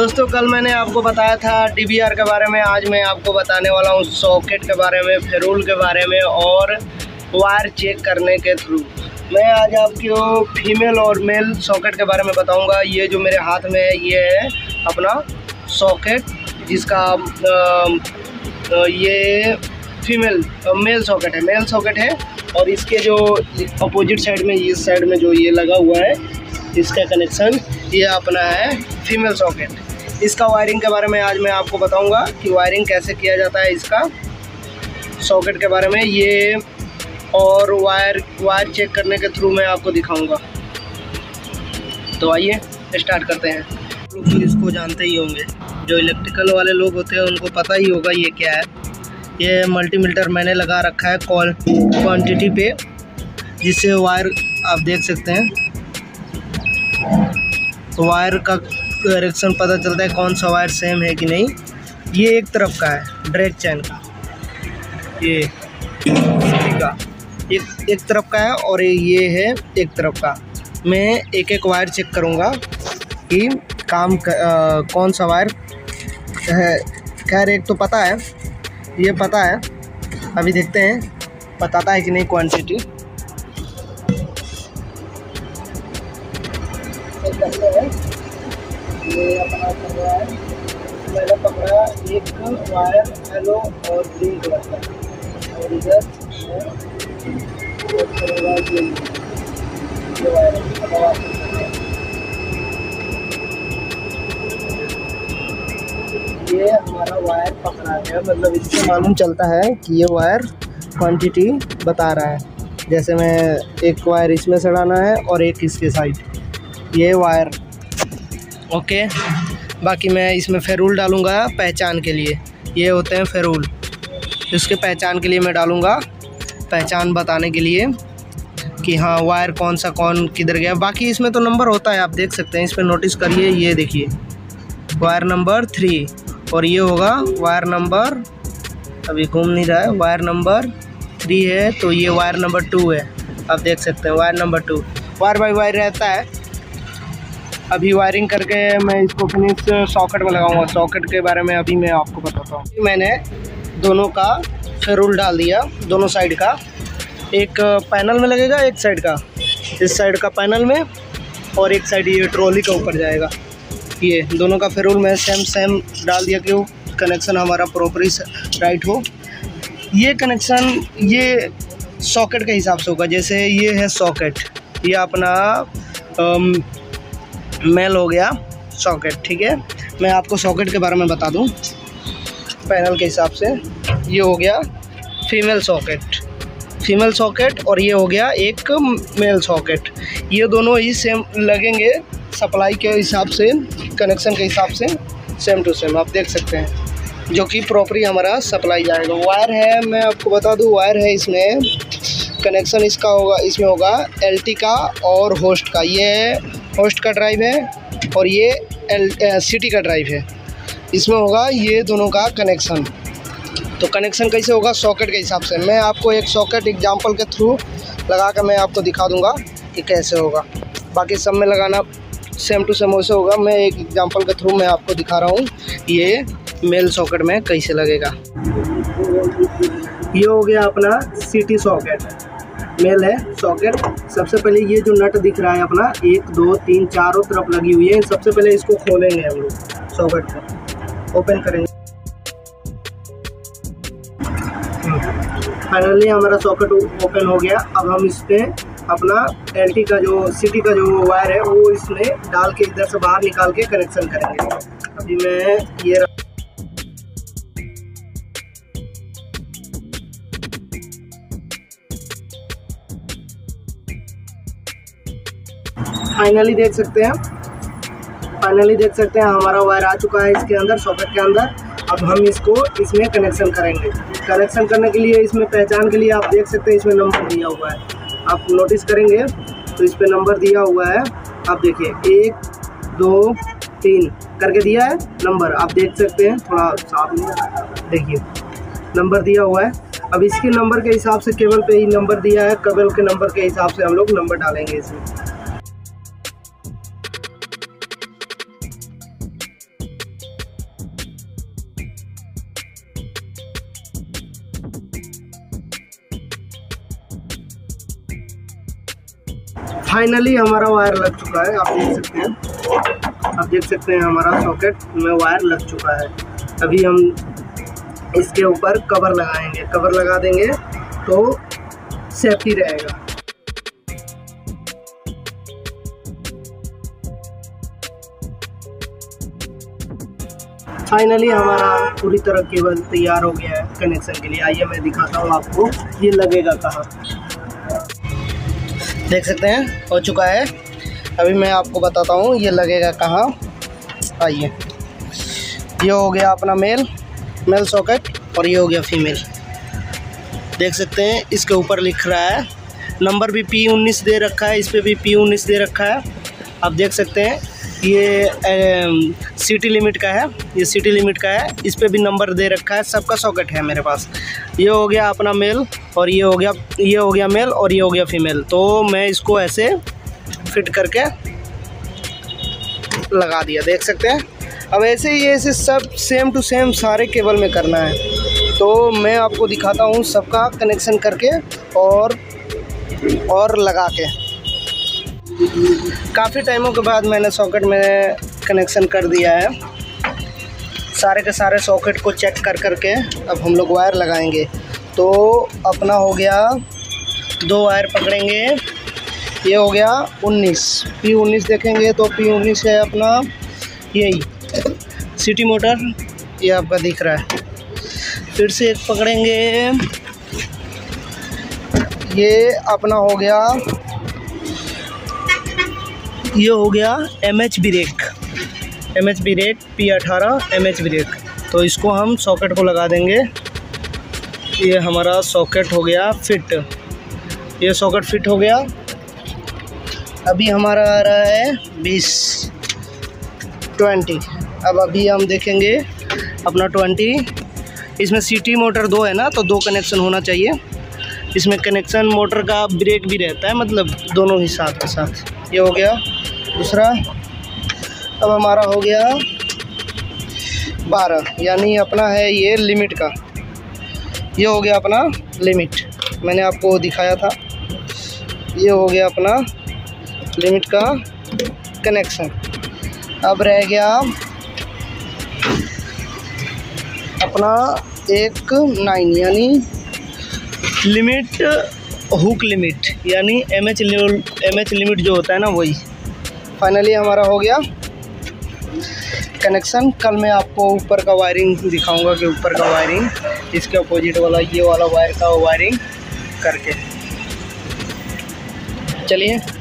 दोस्तों कल मैंने आपको बताया था DVR के बारे में, आज मैं आपको बताने वाला हूँ सॉकेट के बारे में, फेरूल के बारे में और वायर चेक करने के थ्रू। मैं आज आपको फीमेल और मेल सॉकेट के बारे में बताऊंगा। ये जो मेरे हाथ में है ये है अपना सॉकेट, जिसका ये फीमेल मेल सॉकेट है और इसके जो अपोजिट साइड में, इस साइड में जो ये लगा हुआ है इसका कनेक्शन, ये अपना है फीमेल सॉकेट। इसका वायरिंग के बारे में आज मैं आपको बताऊंगा कि वायरिंग कैसे किया जाता है इसका सॉकेट के बारे में, ये और वायर चेक करने के थ्रू मैं आपको दिखाऊंगा। तो आइए स्टार्ट करते हैं। लोग तो इसको जानते ही होंगे, जो इलेक्ट्रिकल वाले लोग होते हैं उनको पता ही होगा ये क्या है। ये मल्टीमीटर मैंने लगा रखा है क्वांटिटी पे, जिससे वायर आप देख सकते हैं, वायर का डायरेक्शन पता चलता है कौन सा वायर सेम है कि नहीं। ये एक तरफ का है ड्रैग चैन का, ये का एक तरफ का है और ये है एक तरफ का। मैं एक एक वायर चेक करूँगा कि कौन सा वायर है। खैर एक तो पता है, ये पता है, अभी देखते हैं बताता है कि नहीं क्वांटिटी। करते हैं ये अपना कर रहा है। मैंने पकड़ा एक वायर येलो और ग्रीन कलर का और इधर ये हमारा वायर पकड़ा गया, मतलब इससे मालूम चलता है कि ये वायर क्वांटिटी बता रहा है। जैसे मैं एक वायर इसमें सड़ाना है और एक इसके साइड, ये वायर ओके। बाकी मैं इसमें फेरूल डालूंगा पहचान के लिए, ये होते हैं फेरूल, इसके पहचान के लिए मैं डालूंगा, पहचान बताने के लिए कि हाँ वायर कौन सा कौन किधर गया। बाकी इसमें तो नंबर होता है, आप देख सकते हैं, इस पर नोटिस करिए, ये देखिए वायर नंबर 3 और ये होगा वायर नंबर, अभी घूम नहीं रहा है, वायर नंबर 3 है तो ये वायर नंबर 2 है, आप देख सकते हैं wire number 2 wire by wire रहता है। अभी वायरिंग करके मैं इसको फिनिश सॉकेट में लगाऊंगा। सॉकेट के बारे में अभी मैं आपको बताता हूँ। मैंने दोनों का फेरूल डाल दिया, दोनों साइड का, एक पैनल में लगेगा, एक साइड का, इस साइड का पैनल में और एक साइड ये ट्रॉली के ऊपर जाएगा। ये दोनों का फेरूल मैं सेम डाल दिया क्यों कनेक्शन हमारा प्रॉपर राइट हो। ये कनेक्शन ये सॉकेट के हिसाब से होगा। जैसे ये है सॉकेट, ये अपना मेल हो गया सॉकेट, ठीक है। मैं आपको सॉकेट के बारे में बता दूं पैनल के हिसाब से। ये हो गया फीमेल सॉकेट और ये हो गया एक मेल सॉकेट। ये दोनों ही सेम लगेंगे, सप्लाई के हिसाब से, कनेक्शन के हिसाब से सेम टू सेम, आप देख सकते हैं, जो कि प्रॉपरली हमारा सप्लाई जाएगा। वायर है, मैं आपको बता दूं, वायर है इसमें, कनेक्शन इसका होगा, इसमें होगा LT का और होस्ट का। ये होस्ट का ड्राइव है और ये CT का ड्राइव है, इसमें होगा ये दोनों का कनेक्शन। तो कनेक्शन कैसे होगा सॉकेट के हिसाब से, मैं आपको एक सॉकेट एग्जांपल के थ्रू लगा कर मैं आपको दिखा दूंगा कि कैसे होगा। बाकी सब में लगाना सेम टू सेम वैसे होगा, मैं एक एग्जांपल के थ्रू मैं आपको दिखा रहा हूँ ये मेल सॉकेट में कैसे लगेगा। ये हो गया अपना CT सॉकेट, मेल है सॉकेट। सबसे पहले ये जो नट दिख रहा है अपना 1 2 3 चारों तरफ लगी हुई है, सबसे पहले इसको खोलेंगे हम लोग, सॉकेट को ओपन करेंगे। फाइनली हमारा सॉकेट ओपन हो गया। अब हम इस पर अपना LT का जो CT का जो वायर है वो इसमें डाल के इधर से बाहर निकाल के कनेक्शन करेंगे। अभी मैं ये फाइनली देख सकते हैं हमारा वायर आ चुका है इसके अंदर, सॉकेट के अंदर। अब हम इसको इसमें कनेक्शन करेंगे। कनेक्शन करने के लिए इसमें पहचान के लिए आप देख सकते हैं इसमें नंबर दिया हुआ है, आप नोटिस करेंगे तो इस पर नंबर दिया हुआ है, आप देखिए 1 2 3 करके दिया है नंबर, आप देख सकते हैं, थोड़ा साफ देखिए नंबर दिया हुआ है। अब इसके नंबर के हिसाब से केबल पे ही नंबर दिया है, केबल के नंबर के हिसाब से हम लोग नंबर डालेंगे इसमें। फाइनली हमारा वायर लग चुका है। आप देख सकते हैं, आप देख सकते हैं हमारा सॉकेट में वायर लग चुका है। अभी हम इसके ऊपर कवर लगाएंगे, कवर लगा देंगे तो सेफ्टी रहेगा। फाइनली हमारा पूरी तरह केबल तैयार हो गया है कनेक्शन के लिए। आइए मैं दिखाता हूँ आपको ये लगेगा कहाँ। देख सकते हैं हो चुका है। अभी मैं आपको बताता हूँ ये लगेगा कहाँ। आइए, ये हो गया अपना मेल सॉकेट और ये हो गया फीमेल। देख सकते हैं इसके ऊपर लिख रहा है, नंबर भी P19 दे रखा है, इस पर भी P19 दे रखा है। आप देख सकते हैं ये सिटी लिमिट का है, ये सिटी लिमिट का है, इस पर भी नंबर दे रखा है। सबका सॉकेट है मेरे पास। ये हो गया अपना मेल और ये हो गया मेल और ये हो गया फीमेल। तो मैं इसको ऐसे फिट करके लगा दिया, देख सकते हैं। अब ऐसे ही ऐसे सब सेम टू सेम सारे केबल में करना है। तो मैं आपको दिखाता हूँ सबका कनेक्शन करके और लगा के। काफ़ी टाइमों के बाद मैंने सॉकेट में कनेक्शन कर दिया है। सारे के सारे सॉकेट को चेक करके अब हम लोग वायर लगाएंगे। तो अपना हो गया, दो वायर पकड़ेंगे, ये हो गया 19, P19 देखेंगे तो P19 है अपना यही सिटी मोटर, ये आपका दिख रहा है। फिर से एक पकड़ेंगे, ये अपना हो गया, ये हो गया MH break P18 MH break. तो इसको हम सॉकेट को लगा देंगे। ये हमारा सॉकेट हो गया फिट, ये सॉकेट फिट हो गया। अभी हमारा आ रहा है 20। अब अभी हम देखेंगे अपना 20। इसमें सिटी मोटर 2 है ना, तो 2 कनेक्शन होना चाहिए। इसमें कनेक्शन मोटर का ब्रेक भी रहता है, मतलब दोनों ही साथ के साथ। ये हो गया दूसरा। अब हमारा हो गया 12, यानी अपना है ये लिमिट का। ये हो गया अपना लिमिट, मैंने आपको दिखाया था। ये हो गया अपना लिमिट का कनेक्शन। अब रह गया अपना एक 9, यानी लिमिट हुक लिमिट, यानी एमएच लिमिट जो होता है ना, वही। फाइनली हमारा हो गया कनेक्शन। कल मैं आपको ऊपर का वायरिंग दिखाऊंगा कि ऊपर का वायरिंग, इसके अपोजिट वाला ये वाला वायर का वायरिंग करके। चलिए।